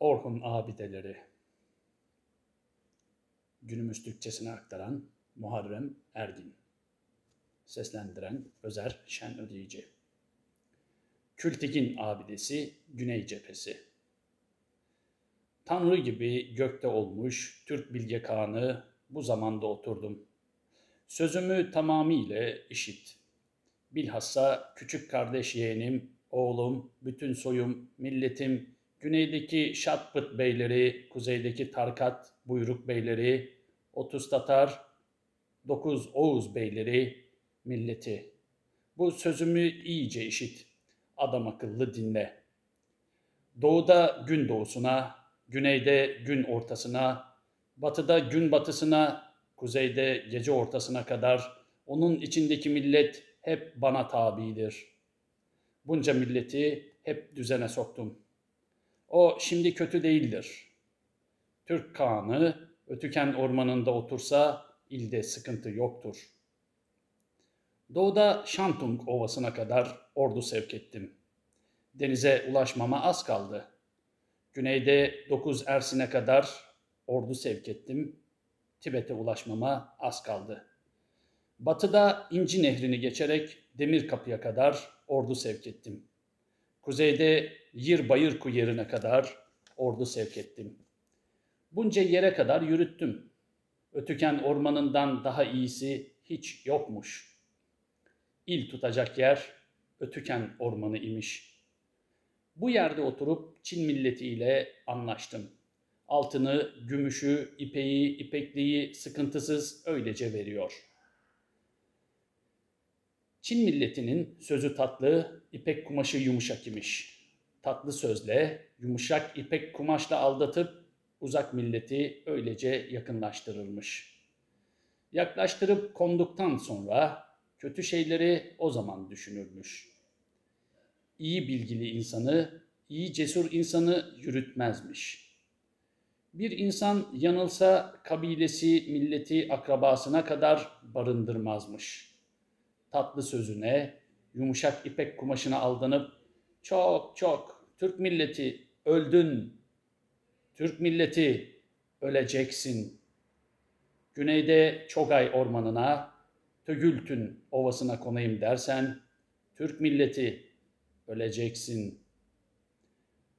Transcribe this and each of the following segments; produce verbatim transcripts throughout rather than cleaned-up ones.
Orhun abideleri. Günümüz Türkçesine aktaran Muharrem Ergin. Seslendiren Özer Şenödeyici. Kültigin Abidesi, Güney Cephesi. Tanrı gibi gökte olmuş Türk Bilge Kağan'ı bu zamanda oturdum. Sözümü tamamıyla işit. Bilhassa küçük kardeş yeğenim, oğlum, bütün soyum, milletim, güneydeki Şatpıt beyleri, kuzeydeki Tarkat Buyruk beyleri, Otuz Tatar, Dokuz Oğuz beyleri, milleti. Bu sözümü iyice işit. Adam akıllı dinle. Doğuda gün doğusuna, güneyde gün ortasına, batıda gün batısına, kuzeyde gece ortasına kadar onun içindeki millet hep bana tabidir. Bunca milleti hep düzene soktum. O şimdi kötü değildir. Türk Kağan'ı Ötüken ormanında otursa ilde sıkıntı yoktur. Doğuda Şantung Ovası'na kadar ordu sevk ettim. Denize ulaşmama az kaldı. Güneyde Dokuz Ersin'e kadar ordu sevk ettim. Tibet'e ulaşmama az kaldı. Batıda İnci Nehri'ni geçerek Demir Kapı'ya kadar ordu sevk ettim. Kuzeyde Yir Bayırku yerine kadar ordu sevk ettim. Bunca yere kadar yürüttüm. Ötüken ormanından daha iyisi hiç yokmuş. İl tutacak yer Ötüken ormanı imiş. Bu yerde oturup Çin milletiyle anlaştım. Altını, gümüşü, ipeği, ipekliği sıkıntısız öylece veriyor. Çin milletinin sözü tatlı, ipek kumaşı yumuşak imiş. Tatlı sözle, yumuşak ipek kumaşla aldatıp uzak milleti öylece yakınlaştırırmış. Yaklaştırıp konduktan sonra kötü şeyleri o zaman düşünürmüş. İyi bilgili insanı, iyi cesur insanı yürütmezmiş. Bir insan yanılsa kabilesi, milleti, akrabasına kadar barındırmazmış. Tatlı sözüne, yumuşak ipek kumaşına aldanıp, çok çok Türk milleti öldün, Türk milleti öleceksin. Güneyde Çogay ormanına, Tögültün ovasına konayım dersen, Türk milleti öleceksin.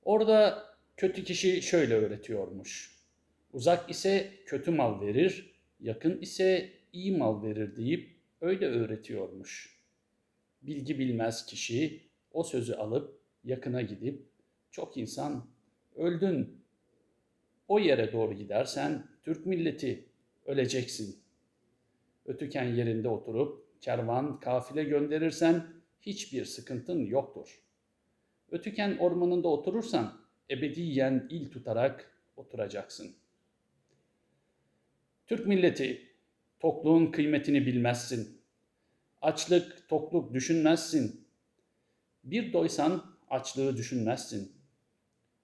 Orada kötü kişi şöyle öğretiyormuş. Uzak ise kötü mal verir, yakın ise iyi mal verir deyip öyle öğretiyormuş. Bilgi bilmez kişi o sözü alıp yakına gidip, çok insan öldün, o yere doğru gidersen Türk milleti öleceksin. Ötüken yerinde oturup kervan, kafile gönderirsen hiçbir sıkıntın yoktur. Ötüken ormanında oturursan ebediyen il tutarak oturacaksın. Türk milleti, tokluğun kıymetini bilmezsin. Açlık, tokluk düşünmezsin. Bir doysan açlığı düşünmezsin.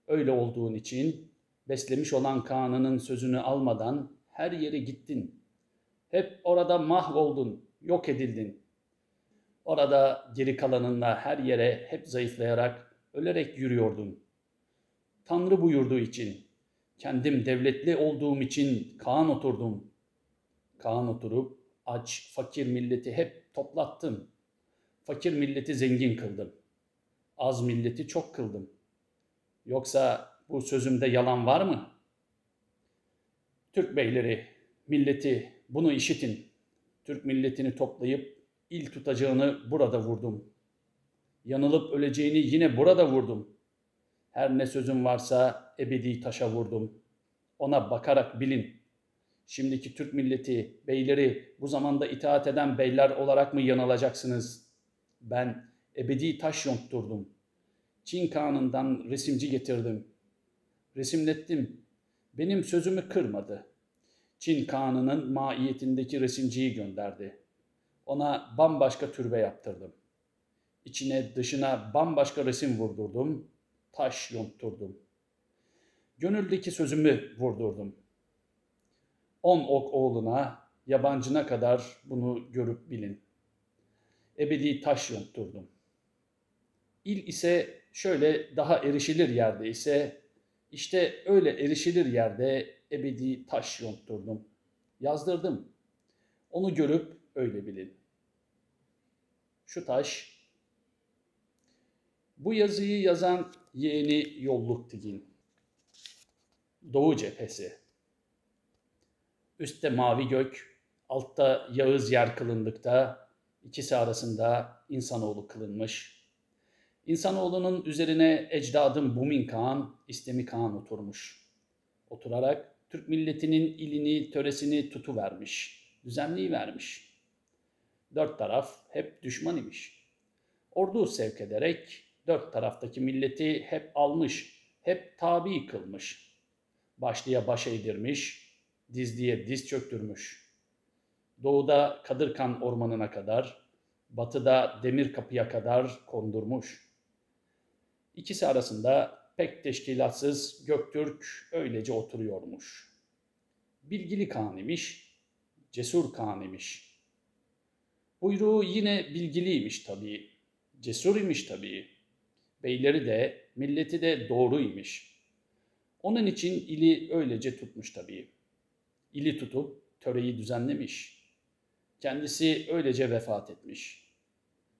Öyle olduğun için beslemiş olan Kağan'ının sözünü almadan her yere gittin. Hep orada mahvoldun, yok edildin. Orada geri kalanınla her yere hep zayıflayarak, ölerek yürüyordun. Tanrı buyurduğu için, kendim devletli olduğum için Kağan oturdum. Kağan oturup aç, fakir milleti hep toplattım. Fakir milleti zengin kıldım. Az milleti çok kıldım. Yoksa bu sözümde yalan var mı? Türk beyleri, milleti, bunu işitin. Türk milletini toplayıp il tutacağını burada vurdum. Yanılıp öleceğini yine burada vurdum. Her ne sözüm varsa ebedi taşa vurdum. Ona bakarak bilin. Şimdiki Türk milleti, beyleri bu zamanda itaat eden beyler olarak mı yanılacaksınız? Ben ebedi taş yonturdum. Çin Kağan'ından resimci getirdim. Resimlettim. Benim sözümü kırmadı. Çin Kağan'ının maiyetindeki resimciyi gönderdi. Ona bambaşka türbe yaptırdım. İçine dışına bambaşka resim vurdurdum, taş yonturdum. Gönüldeki sözümü vurdurdum. On ok oğluna, yabancına kadar bunu görüp bilin. Ebedi taş yonturdum. İl ise şöyle daha erişilir yerde ise İşte öyle erişilir yerde ebedi taş yonturdum, yazdırdım. Onu görüp öyle bilin. Şu taş, bu yazıyı yazan yeğeni Yolluk Tigin. Doğu cephesi. Üstte mavi gök, altta Yağız yer kılındıkta, ikisi arasında insanoğlu kılınmış. İnsanoğlunun üzerine ecdadın Bumin Kağan, İstemi Kağan oturmuş. Oturarak Türk milletinin ilini, töresini tutuvermiş, düzenliği vermiş. Dört taraf hep düşman imiş. Ordu sevk ederek dört taraftaki milleti hep almış, hep tabi kılmış. Başlıya baş eğdirmiş, dizliye diz çöktürmüş. Doğuda Kadırkan ormanına kadar, batıda demir kapıya kadar kondurmuş. İkisi arasında pek teşkilatsız Göktürk öylece oturuyormuş. Bilgili Kağan imiş, cesur Kağan imiş. Buyruğu yine bilgiliymiş tabii, cesur imiş tabii. Beyleri de, milleti de doğruymuş. Onun için ili öylece tutmuş tabii. İli tutup töreyi düzenlemiş. Kendisi öylece vefat etmiş.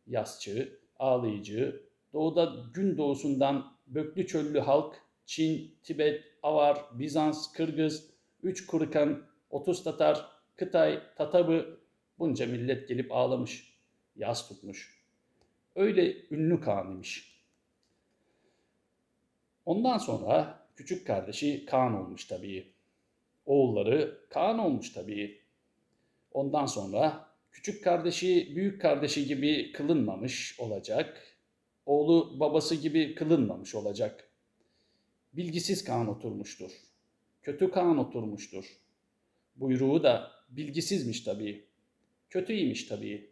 Yasçı, ağlayıcı, doğuda gün doğusundan böklü çöllü halk, Çin, Tibet, Avar, Bizans, Kırgız, Üç Kurukan, Otuz Tatar, Kıtay, Tatabı, bunca millet gelip ağlamış, yas tutmuş. Öyle ünlü Kağan'ymış. Ondan sonra küçük kardeşi Kağan olmuş tabii. Oğulları Kağan olmuş tabii. Ondan sonra küçük kardeşi büyük kardeşi gibi kılınmamış olacak. Oğlu babası gibi kılınmamış olacak. Bilgisiz Kağan oturmuştur. Kötü Kağan oturmuştur. Buyruğu da bilgisizmiş tabii. Kötüymiş tabii.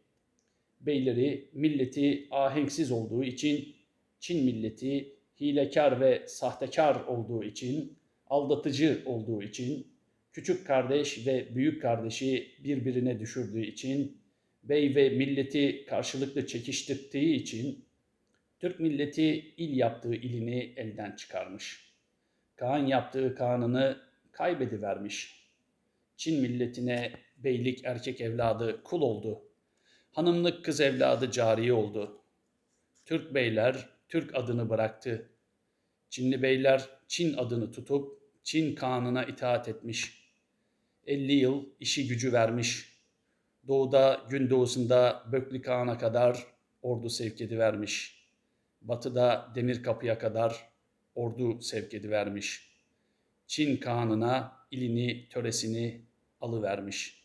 Beyleri, milleti ahenksiz olduğu için Çin milleti hilekar ve sahtekar olduğu için, aldatıcı olduğu için, küçük kardeş ve büyük kardeşi birbirine düşürdüğü için, bey ve milleti karşılıklı çekiştirdiği için, Türk milleti il yaptığı ilini elden çıkarmış. Kağan yaptığı Kağan'ını kaybedivermiş. Çin milletine beylik erkek evladı kul oldu. Hanımlık kız evladı cariye oldu. Türk beyler Türk adını bıraktı. Çinli beyler Çin adını tutup Çin Kağan'ına itaat etmiş. elli yıl işi gücü vermiş. Doğuda gün doğusunda Böklü Kağan'a kadar ordu sevk edivermiş. Batıda Demir Kapı'ya kadar ordu sevk edivermiş. Çin Kağan'ına ilini, töresini alıvermiş.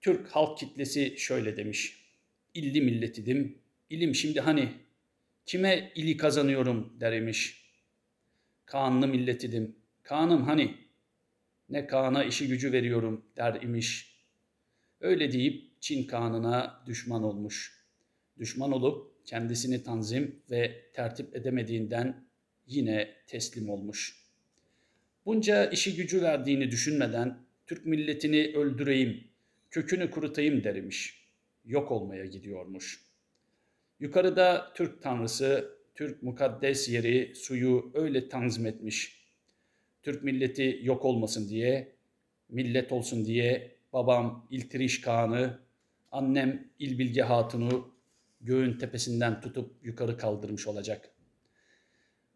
Türk halk kitlesi şöyle demiş. İlli milletidim, ilim şimdi hani? Kime ili kazanıyorum der imiş. Kağanlı milletidim. Kağan'ım hani? Ne Kağan'a işi gücü veriyorum der imiş. Öyle deyip Çin Kağan'ına düşman olmuş. Düşman olup kendisini tanzim ve tertip edemediğinden yine teslim olmuş. Bunca işi gücü verdiğini düşünmeden Türk milletini öldüreyim, kökünü kurutayım der imiş. Yok olmaya gidiyormuş. Yukarıda Türk tanrısı, Türk mukaddes yeri, suyu öyle tanzim etmiş. Türk milleti yok olmasın diye, millet olsun diye babam İltiriş Kağan'ı, annem İlbilge Hatun'u göğün tepesinden tutup yukarı kaldırmış olacak.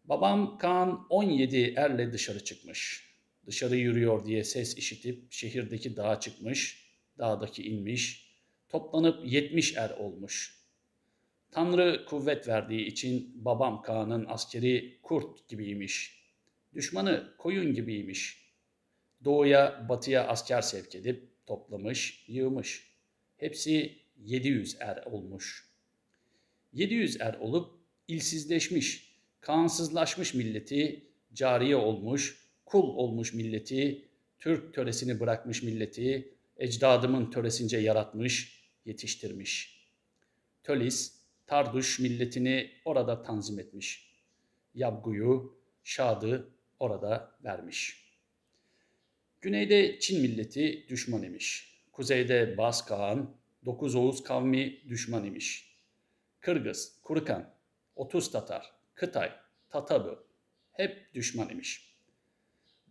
Babam Kağan on yedi erle dışarı çıkmış. Dışarı yürüyor diye ses işitip şehirdeki dağa çıkmış, dağdaki inmiş, toplanıp yetmiş er olmuş. Tanrı kuvvet verdiği için babam Kağan'ın askeri kurt gibiymiş. Düşmanı koyun gibiymiş. Doğuya batıya asker sevk edip toplamış, yığmış. Hepsi yedi yüz er olmuş. yedi yüz er olup ilsizleşmiş, Kağansızlaşmış milleti, cariye olmuş, kul olmuş milleti, Türk töresini bırakmış milleti, ecdadımın töresince yaratmış, yetiştirmiş. Tölis Tarduş milletini orada tanzim etmiş. Yabguyu, şadı orada vermiş. Güneyde Çin milleti düşman imiş. Kuzeyde Baz Kağan, Dokuz Oğuz kavmi düşman imiş. Kırgız, Kurukan, Otuz Tatar, Kıtay, Tatabı hep düşman imiş.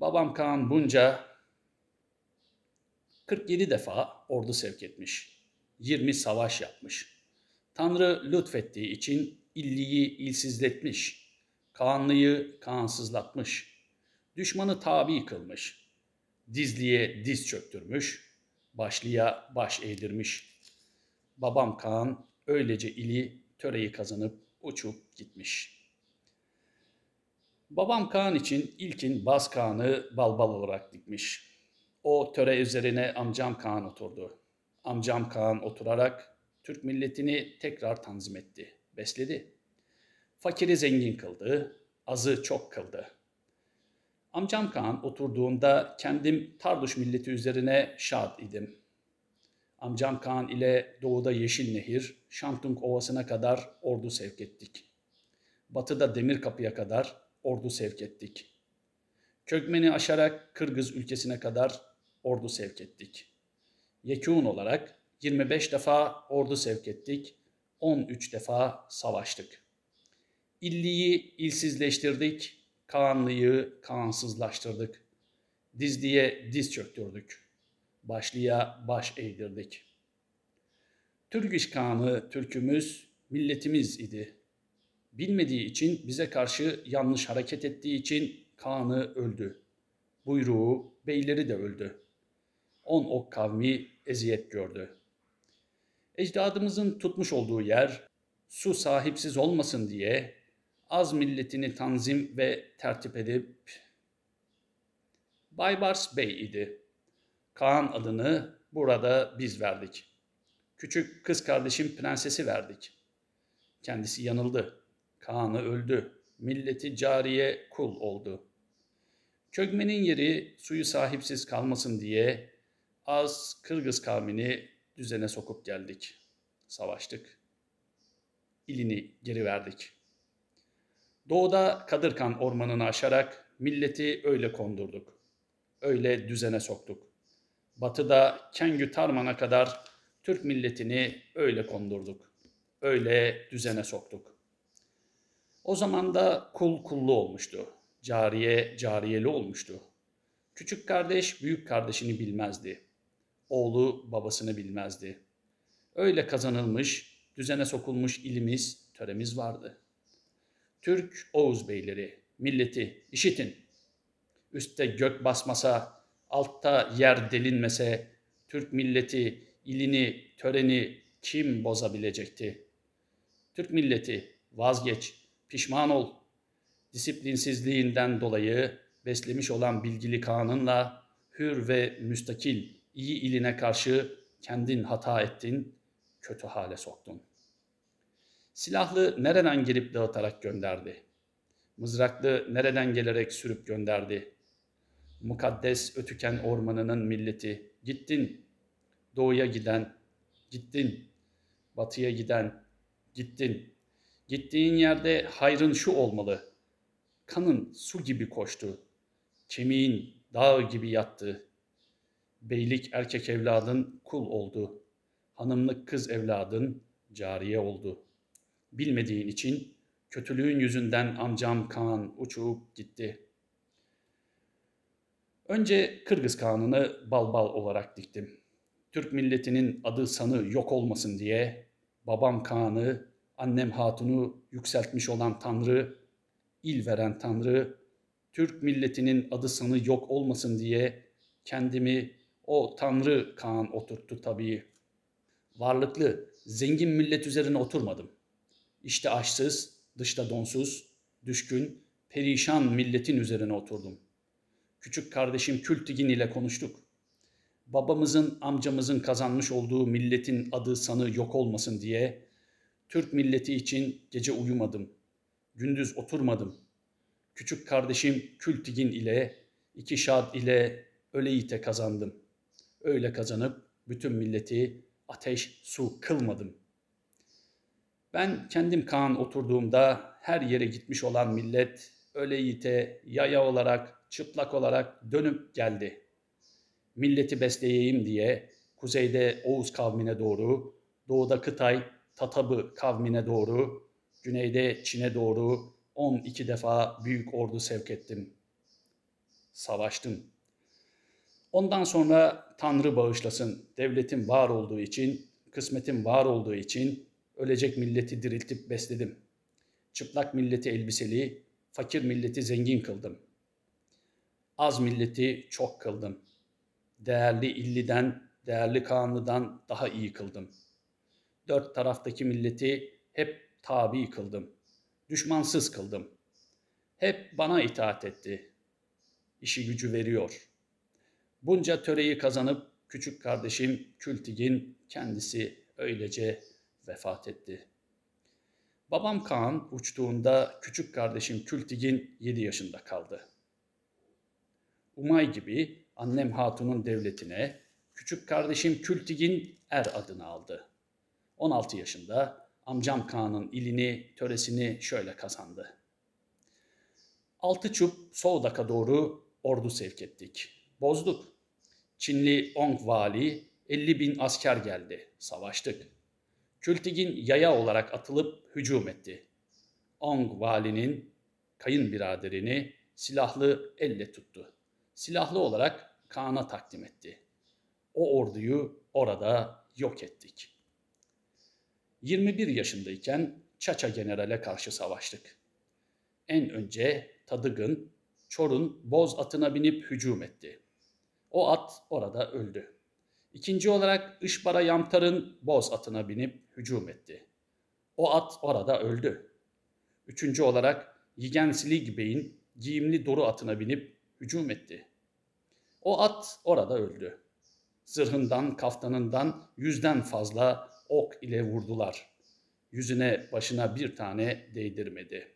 Babam Kağan bunca kırk yedi defa ordu sevk etmiş. yirmi savaş yapmış. Tanrı lütfettiği için illiyi ilsizletmiş. Kağanlıyı kağansızlatmış. Düşmanı tabi kılmış. Dizliye diz çöktürmüş. Başlıya baş eğdirmiş. Babam Kağan öylece ili töreyi kazanıp uçup gitmiş. Babam Kağan için ilkin Baz Kağan'ı balbal olarak dikmiş. O töre üzerine amcam Kağan oturdu. Amcam Kağan oturarak Türk milletini tekrar tanzim etti, besledi. Fakiri zengin kıldı, azı çok kıldı. Amcam Kağan oturduğunda kendim Tarduş milleti üzerine şad idim. Amcam Kağan ile doğuda Yeşil Nehir, Şantung Ovası'na kadar ordu sevk ettik. Batıda Demirkapı'ya kadar ordu sevk ettik. Kökmeni aşarak Kırgız ülkesine kadar ordu sevk ettik. Yekûn olarak yirmi beş defa ordu sevk ettik, on üç defa savaştık. İlliyi ilsizleştirdik, Kağanlıyı kağansızlaştırdık. Dizliye diz çöktürdük, başlıya baş eğdirdik. Türgiş Kağan'ı Türk'ümüz, milletimiz idi. Bilmediği için, bize karşı yanlış hareket ettiği için Kağan'ı öldü. Buyruğu, beyleri de öldü. On ok kavmi eziyet gördü. Ecdadımızın tutmuş olduğu yer, su sahipsiz olmasın diye az milletini tanzim ve tertip edip Bay Bars Bey idi. Kağan adını burada biz verdik. Küçük kız kardeşim prensesi verdik. Kendisi yanıldı. Kağan'ı öldü. Milleti cariye kul oldu. Kökmenin yeri suyu sahipsiz kalmasın diye az Kırgız kavmini düzene sokup geldik. Savaştık. İlini geri verdik. Doğuda Kadırkan ormanını aşarak milleti öyle kondurduk. Öyle düzene soktuk. Batıda Kengü Tarman'a kadar Türk milletini öyle kondurduk. Öyle düzene soktuk. O zaman da kul kullu olmuştu. Cariye cariyeli olmuştu. Küçük kardeş büyük kardeşini bilmezdi. Oğlu babasını bilmezdi. Öyle kazanılmış, düzene sokulmuş ilimiz, töremiz vardı. Türk Oğuz beyleri, milleti işitin. Üstte gök basmasa, altta yer delinmese, Türk milleti, ilini, töreni kim bozabilecekti? Türk milleti vazgeç. Pişman ol. Disiplinsizliğinden dolayı beslemiş olan bilgili Kağan'ınla hür ve müstakil iyi iline karşı kendin hata ettin, kötü hale soktun. Silahlı nereden gelip dağıtarak gönderdi? Mızraklı nereden gelerek sürüp gönderdi? Mukaddes Ötüken ormanının milleti gittin. Doğuya giden gittin. Batıya giden gittin. Gittiğin yerde hayrın şu olmalı. Kanın su gibi koştu. Kemiğin dağ gibi yattı. Beylik erkek evladın kul oldu. Hanımlık kız evladın cariye oldu. Bilmediğin için kötülüğün yüzünden amcam Kağan uçup gitti. Önce Kırgız Kağan'ını balbal olarak diktim. Türk milletinin adı sanı yok olmasın diye babam Kağan'ı, annem hatunu yükseltmiş olan Tanrı, il veren Tanrı, Türk milletinin adı sanı yok olmasın diye kendimi o Tanrı Kağan oturttu tabii. Varlıklı, zengin millet üzerine oturmadım. İşte açsız, dışta donsuz, düşkün, perişan milletin üzerine oturdum. Küçük kardeşim Kültigin ile konuştuk. Babamızın, amcamızın kazanmış olduğu milletin adı sanı yok olmasın diye Türk milleti için gece uyumadım, gündüz oturmadım. Küçük kardeşim Kültigin ile, iki şad ile öyle yiğite kazandım. Öyle kazanıp bütün milleti ateş su kılmadım. Ben kendim Kağan oturduğumda her yere gitmiş olan millet öyle yiğite yaya olarak, çıplak olarak dönüp geldi. Milleti besleyeyim diye kuzeyde Oğuz kavmine doğru, doğuda Kıtay, Tatabı kavmine doğru, güneyde Çin'e doğru, on iki defa büyük ordu sevk ettim. Savaştım. Ondan sonra Tanrı bağışlasın, devletim var olduğu için, kısmetim var olduğu için ölecek milleti diriltip besledim. Çıplak milleti elbiseli, fakir milleti zengin kıldım. Az milleti çok kıldım. Değerli illiden, değerli Kağanlı'dan daha iyi kıldım. Dört taraftaki milleti hep tabi kıldım. Düşmansız kıldım. Hep bana itaat etti. İşi gücü veriyor. Bunca töreyi kazanıp küçük kardeşim Kültigin kendisi öylece vefat etti. Babam Kağan uçtuğunda küçük kardeşim Kültigin yedi yaşında kaldı. Umay gibi annem Hatun'un devletine küçük kardeşim Kültigin er adını aldı. on altı yaşında amcam Kağan'ın ilini, töresini şöyle kazandı. Altı çup Soğdak'a doğru ordu sevk ettik. Bozduk. Çinli Ong vali elli bin asker geldi. Savaştık. Kültigin yaya olarak atılıp hücum etti. Ong valinin kayınbiraderini silahlı elle tuttu. Silahlı olarak Kağan'a takdim etti. O orduyu orada yok ettik. yirmi bir yaşındayken Çaça generale karşı savaştık. En önce Tadıgın, Çor'un boz atına binip hücum etti. O at orada öldü. İkinci olarak Işbara Yamtar'ın boz atına binip hücum etti. O at orada öldü. Üçüncü olarak Yigenslig Bey'in giyimli Doru atına binip hücum etti. O at orada öldü. Zırhından, kaftanından yüzden fazla ok ile vurdular. Yüzüne başına bir tane değdirmedi.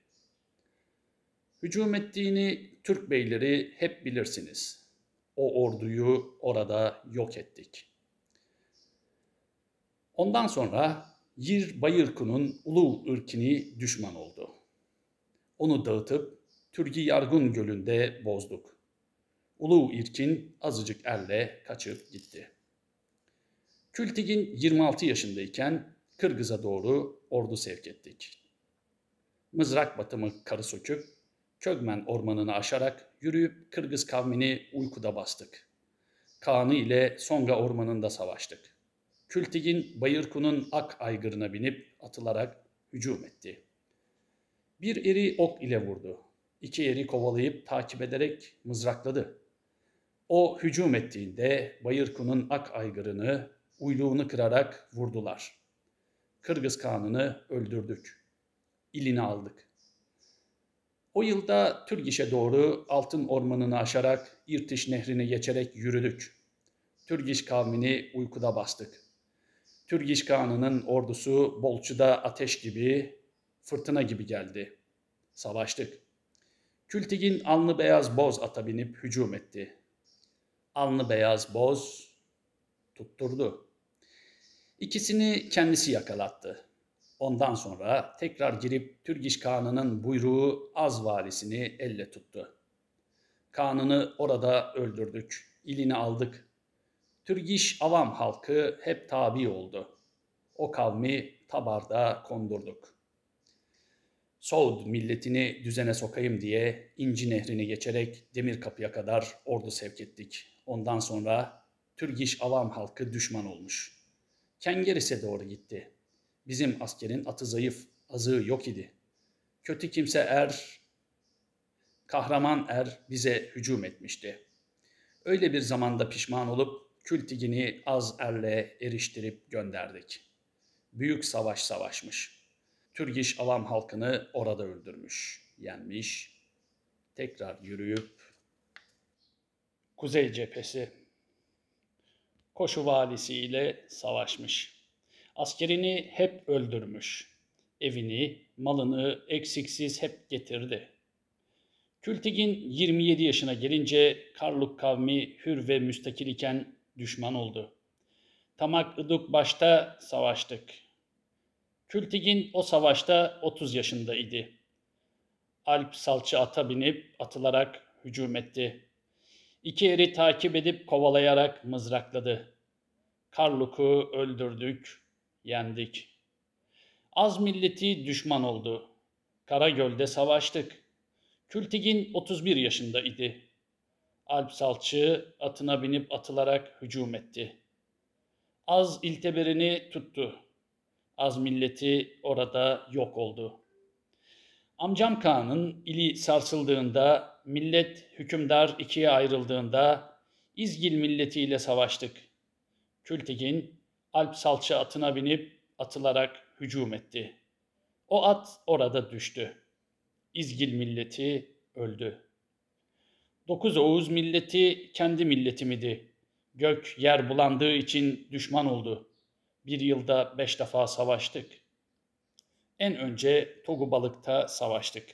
Hücum ettiğini Türk beyleri hep bilirsiniz. O orduyu orada yok ettik. Ondan sonra Yir Bayırku'nun Ulu ırkini düşman oldu. Onu dağıtıp Türgi Yargun Gölü'nde bozduk. Ulu irkin azıcık elle kaçıp gitti. Kültigin yirmi altı yaşındayken Kırgız'a doğru ordu sevk ettik. Mızrak batımı karı söküp Kökmen ormanını aşarak yürüyüp Kırgız kavmini uykuda bastık. Kağan'ı ile Songa ormanında savaştık. Kültigin Bayırku'nun ak aygırına binip atılarak hücum etti. Bir eri ok ile vurdu. İki eri kovalayıp takip ederek mızrakladı. O hücum ettiğinde Bayırku'nun ak aygırını, uyluğunu kırarak vurdular. Kırgız Kağan'ını öldürdük. İlini aldık. O yılda Türgiş'e doğru Altın Ormanı'nı aşarak İrtiş Nehri'ni geçerek yürüdük. Türgiş kavmini uykuda bastık. Türgiş Kağan'ının ordusu Bolçu'da ateş gibi, fırtına gibi geldi. Savaştık. Kültigin alnı beyaz boz ata binip hücum etti. Alnı beyaz boz tutturdu. İkisini kendisi yakalattı. Ondan sonra tekrar girip Türgiş Kağan'ının buyruğu Az valisini elle tuttu. Kağan'ını orada öldürdük, ilini aldık. Türgiş avam halkı hep tabi oldu. O kavmi Tabar'da kondurduk. Soğud milletini düzene sokayım diye İnci Nehri'ni geçerek Demirkapı'ya kadar ordu sevk ettik. Ondan sonra Türgiş avam halkı düşman olmuş. Kengeris'e doğru gitti. Bizim askerin atı zayıf, azığı yok idi. Kötü kimse er, kahraman er bize hücum etmişti. Öyle bir zamanda pişman olup Kültigin'i az erle eriştirip gönderdik. Büyük savaş savaşmış. Türgiş avam halkını orada öldürmüş, yenmiş. Tekrar yürüyüp Kuzey Cephesi. Koşu valisiyle savaşmış. Askerini hep öldürmüş. Evini, malını eksiksiz hep getirdi. Kültigin yirmi yedi yaşına gelince Karluk kavmi hür ve müstakil iken düşman oldu. Tamak Iduk başta savaştık. Kültigin o savaşta otuz yaşında idi. Alp salçı ata binip atılarak hücum etti. İki eri takip edip kovalayarak mızrakladı. Karluk'u öldürdük, yendik. Az milleti düşman oldu. Karagöl'de savaştık. Kültigin otuz bir yaşında idi. Alp salçığı atına binip atılarak hücum etti. Az ilteberini tuttu. Az milleti orada yok oldu. Amcam Kağan'ın ili sarsıldığında, millet hükümdar ikiye ayrıldığında İzgil milletiyle savaştık. Kültigin Alp salçı atına binip atılarak hücum etti. O at orada düştü. İzgil milleti öldü. Dokuz Oğuz milleti kendi milletimidi. Gök yer bulandığı için düşman oldu. Bir yılda beş defa savaştık. En önce Togubalık'ta savaştık.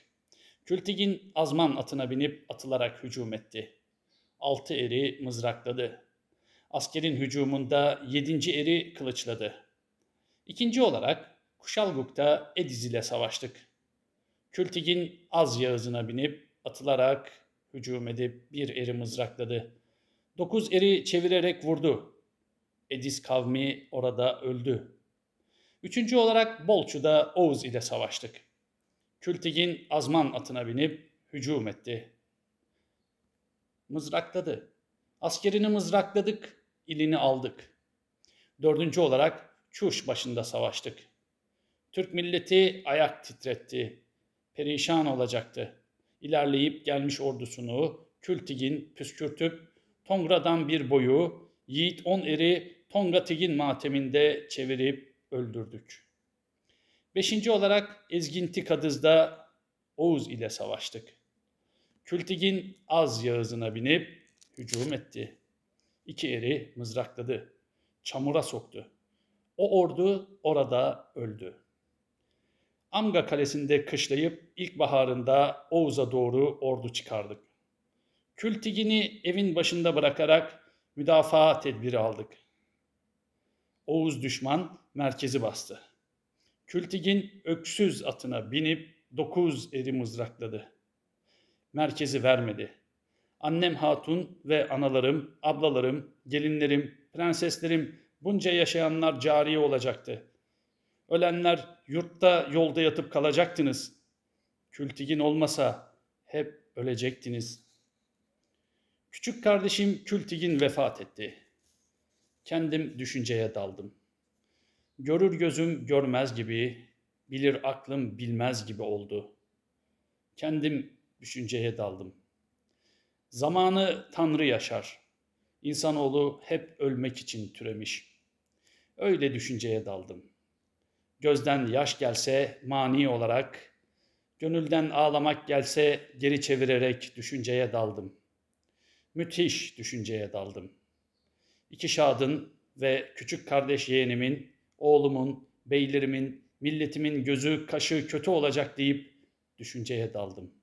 Kültigin Azman atına binip atılarak hücum etti. Altı eri mızrakladı. Askerin hücumunda yedinci eri kılıçladı. İkinci olarak Kuşalguk'ta Ediz ile savaştık. Kültigin Az yağızına binip atılarak hücum edip bir eri mızrakladı. Dokuz eri çevirerek vurdu. Ediz kavmi orada öldü. Üçüncü olarak Bolçu'da Oğuz ile savaştık. Kültigin Azman atına binip hücum etti. Mızrakladı. Askerini mızrakladık, ilini aldık. Dördüncü olarak Çuş başında savaştık. Türk milleti ayak titretti. Perişan olacaktı. İlerleyip gelmiş ordusunu Kültigin püskürtüp Tonga'dan bir boyu, yiğit on eri Tonga Tigin mateminde çevirip öldürdük. Beşinci olarak Ezginti Kadız'da Oğuz ile savaştık. Kültigin Az yağızına binip hücum etti. İki eri mızrakladı. Çamura soktu. O ordu orada öldü. Amga kalesinde kışlayıp ilkbaharında Oğuz'a doğru ordu çıkardık. Kültigin'i evin başında bırakarak müdafaa tedbiri aldık. Oğuz düşman merkezi bastı. Kültigin öksüz atına binip dokuz eri mızrakladı. Merkezi vermedi. Annem hatun ve analarım, ablalarım, gelinlerim, prenseslerim, bunca yaşayanlar cariye olacaktı. Ölenler yurtta yolda yatıp kalacaktınız. Kültigin olmasa hep ölecektiniz. Küçük kardeşim Kültigin vefat etti. Kendim düşünceye daldım. Görür gözüm görmez gibi, bilir aklım bilmez gibi oldu. Kendim düşünceye daldım. Zamanı Tanrı yaşar. İnsanoğlu hep ölmek için türemiş. Öyle düşünceye daldım. Gözden yaş gelse mani olarak, gönülden ağlamak gelse geri çevirerek düşünceye daldım. Müthiş düşünceye daldım. İki şadın ve küçük kardeş yeğenimin, oğlumun, beylerimin, milletimin gözü, kaşı kötü olacak deyip düşünceye daldım.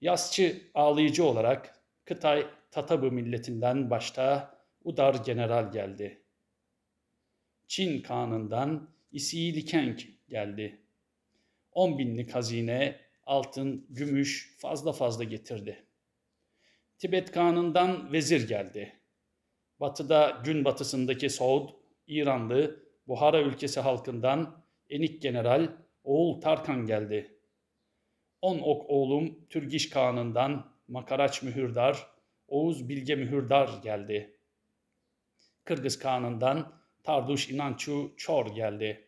Yasçı, ağlayıcı olarak Kıtay, Tatabı milletinden başta Udar General geldi. Çin Kağan'ından İsiyi Likenk geldi. On binlik hazine, altın, gümüş fazla fazla getirdi. Tibet Kağan'ından vezir geldi. Batıda gün batısındaki Soğud, İranlı, Buhara ülkesi halkından Enik General Oğul Tarkan geldi. On ok oğlum Türgiş Kağan'ından Makaraç Mühürdar, Oğuz Bilge Mühürdar geldi. Kırgız Kağan'ından Tarduş İnançu Çor geldi.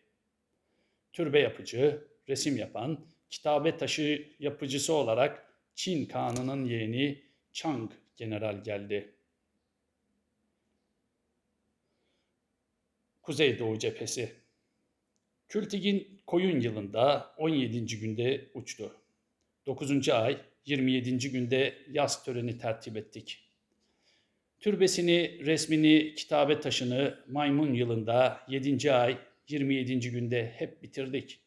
Türbe yapıcı, resim yapan, kitabe taşı yapıcısı olarak Çin Kağan'ının yeğeni Çang General geldi. Kuzeydoğu cephesi. Kültigin koyun yılında on yedinci günde uçtu. dokuzuncu ay yirmi yedinci günde yaz töreni tertip ettik. Türbesini, resmini, kitabe taşını maymun yılında yedinci ay yirmi yedinci günde hep bitirdik.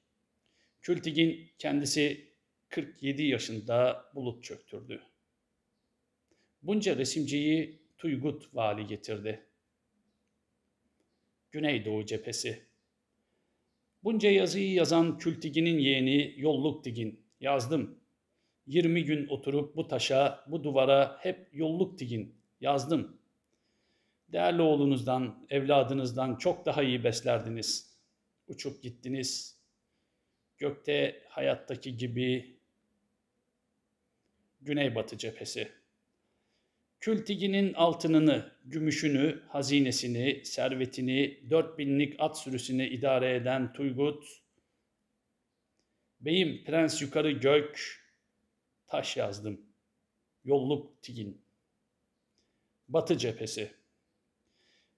Kültigin kendisi kırk yedi yaşında bulut çöktürdü. Bunca resimciyi Tuygut vali getirdi. Güneydoğu cephesi. Bunca yazıyı yazan Kültigin'in yeğeni Yolluk Tigin. Yazdım. yirmi gün oturup bu taşa, bu duvara hep Yolluk Tigin. Yazdım. Değerli oğlunuzdan, evladınızdan çok daha iyi beslerdiniz. Uçup gittiniz. Gökte hayattaki gibi güneybatı cephesi. Kültigin'in altınını, gümüşünü, hazinesini, servetini, dört binlik at sürüsünü idare eden Tuygut, "Beyim prens yukarı gök, taş yazdım. Yolluk Tigin." Batı cephesi.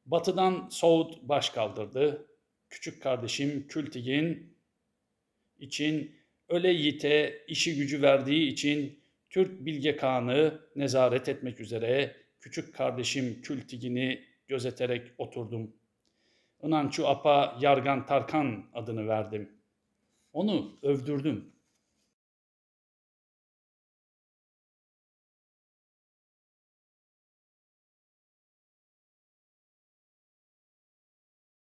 Batıdan Soğut baş kaldırdı. Küçük kardeşim Kültigin için öle yiğite işi gücü verdiği için Türk Bilge Kağan'ı nezaret etmek üzere küçük kardeşim Kültigin'i gözeterek oturdum. Inançu Apa Yargan Tarkan adını verdim. Onu övdürdüm.